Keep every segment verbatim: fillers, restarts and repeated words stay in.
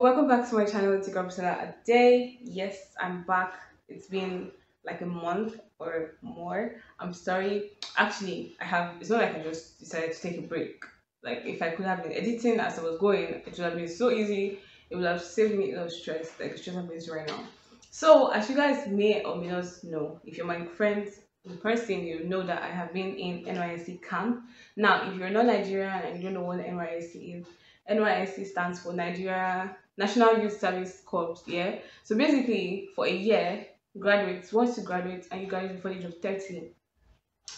Welcome back to my channel. It's your girl Busola Ade. Yes, I'm back. It's been like a month or more. I'm sorry. Actually, I have. It's not like I just decided to take a break. Like if I could have been editing as I was going, it would have been so easy. It would have saved me a lot of stress, like the stress I'm facing right now. So as you guys may or may not know, if you're my friend in person, you know that I have been in N Y S C camp. Now, if you're not Nigerian and you don't know what N Y S C is, N Y S C stands for Nigeria National Youth Service Corps, yeah? So basically, for a year, graduates, once you graduate and you graduate before the age of thirty,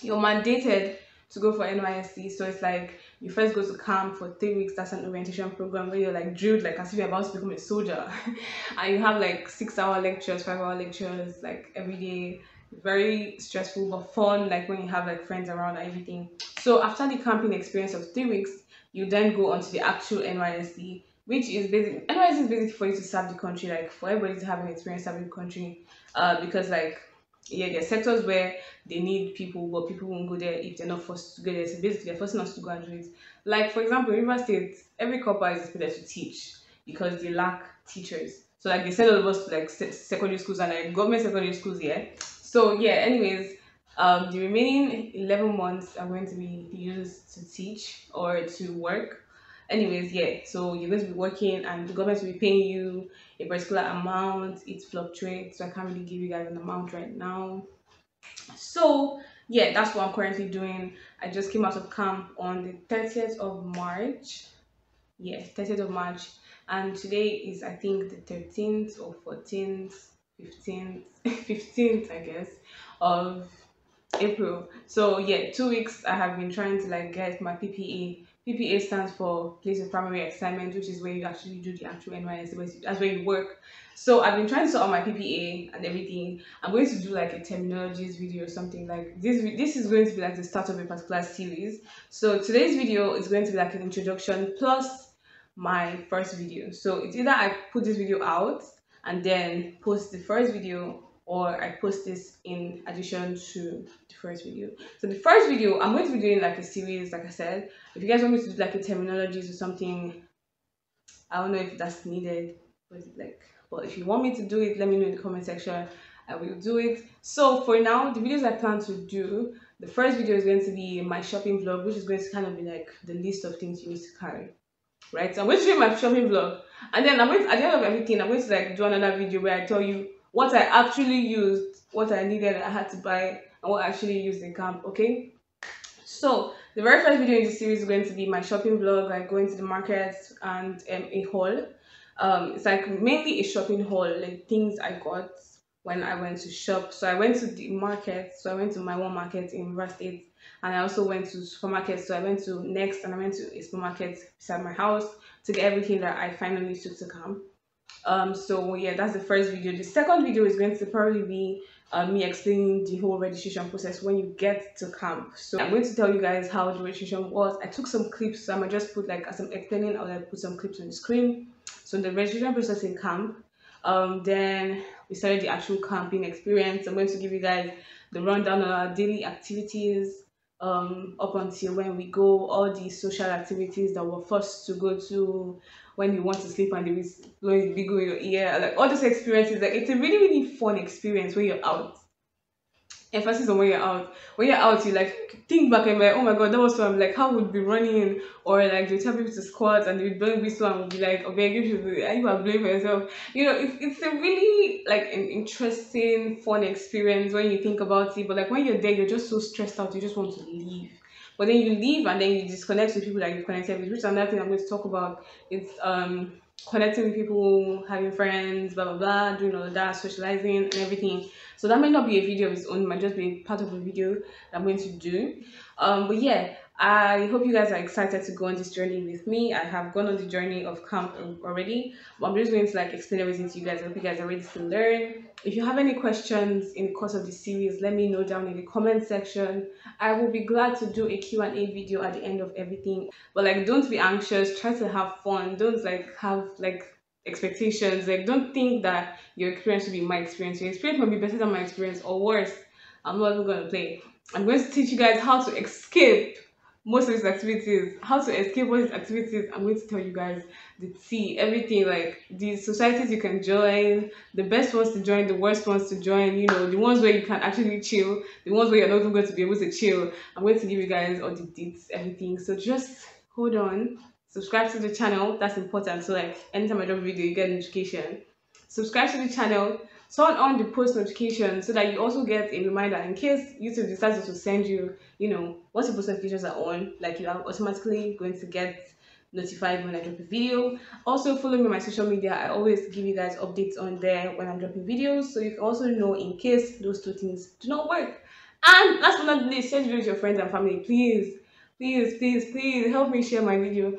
you're mandated to go for N Y S C. So it's like, you first go to camp for three weeks, that's an orientation program where you're like drilled, like as if you're about to become a soldier. And you have like six hour lectures, five hour lectures, like every day. Very stressful, but fun, like when you have like friends around and everything. So after the camping experience of three weeks, you then go on to the actual N Y S C, which is basically, N Y S C is basically for you to serve the country, like for everybody to have an experience serving the country, uh, because like, yeah, there are sectors where they need people, but people won't go there if they're not forced to go there. So basically, they're forcing us to go and do it. Like, for example, in Rivers State, every corporal is expected to teach because they lack teachers. So like, they send all of us to like secondary schools and like government secondary schools here. Yeah? So yeah, anyways, um, the remaining eleven months are going to be used to teach or to work. Anyways, yeah, so you're going to be working and the government will be paying you a particular amount. It fluctuates, so I can't really give you guys an amount right now. So yeah, that's what I'm currently doing. I just came out of camp on the thirtieth of March. Yeah, thirtieth of March. And today is, I think, the thirteenth or fourteenth. fifteenth, fifteenth, I guess, of April. So yeah, two weeks I have been trying to like get my P P A. P P A stands for Place of Primary Assignment, which is where you actually do the actual N Y S C, that's where you work. So I've been trying to sort out my P P A and everything. I'm going to do like a terminologies video or something like this. This is going to be like the start of a particular series. So today's video is going to be like an introduction plus my first video. So it's either I put this video out and then post the first video, or I post this in addition to the first video. So the first video, I'm going to be doing like a series, like I said. If you guys want me to do like a terminologies or something, I don't know if that's needed, but like, but if you want me to do it, let me know in the comment section. I will do it. So for now, the videos I plan to do, the first video is going to be my shopping vlog, which is going to kind of be like the list of things you need to carry. Right, so I'm going to do my shopping vlog, and then I'm going to, at the end of everything, I'm going to like do another video where I tell you what I actually used, what I needed, I had to buy, and what I actually used in camp. Okay, so the very first video in this series is going to be my shopping vlog, like going to the market and um, a haul. Um, it's like mainly a shopping haul, like things I got when I went to shop. So I went to the market, so I went to my one market in Rivers State, and I also went to supermarket, so I went to Next, and I went to a supermarket beside my house to get everything that I finally took to camp. Um, so yeah, that's the first video. The second video is going to probably be uh, me explaining the whole registration process when you get to camp. So I'm going to tell you guys how the registration was. I took some clips, so I'm gonna just put like as I'm explaining, I'll like put some clips on the screen. So the registration process in camp. Um, then we started the actual camping experience. I'm going to give you guys the rundown on our daily activities um, up until when we go, all the social activities that we're forced to go to, when you want to sleep and there is blowing big in your ear, like all those experiences. Like it's a really, really fun experience when you're out. Emphasis on when you're out. When you're out, you like think back and be like, oh my god, that was fun. Like how would be running, or like they tell people to squat and they would blow whistle and would be like, okay, you should, you are blowing for yourself. You know, it's it's a really like an interesting, fun experience when you think about it. But like when you're there, you're just so stressed out, you just want to leave. But then you leave and then you disconnect with people that you connected with, which is another thing I'm going to talk about. It's um connecting with people, having friends, blah blah blah, doing all of that, socializing and everything. So that may not be a video of its own, it might just be part of a video that I'm going to do. Um, but yeah, I hope you guys are excited to go on this journey with me. I have gone on the journey of camp already, but I'm just going to like explain everything to you guys. I hope you guys are ready to learn. If you have any questions in the course of the series, let me know down in the comment section. I will be glad to do a Q and A video at the end of everything. But like, don't be anxious, try to have fun. Don't like have like expectations. Like don't think that your experience will be my experience. Your experience might be better than my experience or worse. I'm not even gonna play. I'm going to teach you guys how to escape most of his activities, how to escape all his activities. I'm going to tell you guys the tea, everything, like the societies you can join, the best ones to join, the worst ones to join, you know, the ones where you can actually chill, the ones where you're not even going to be able to chill. I'm going to give you guys all the dates, everything. So just hold on, subscribe to the channel. That's important. So like anytime I drop a video, you get an notification. Subscribe to the channel. Turn on the post notification so that you also get a reminder in case YouTube decides to send you, you know, once the post notifications are on, like you are automatically going to get notified when I drop a video. Also follow me on my social media. I always give you guys updates on there when I'm dropping videos, so you can also know in case those two things do not work. And last but not least, share the video with your friends and family. Please, please, please, please help me share my video.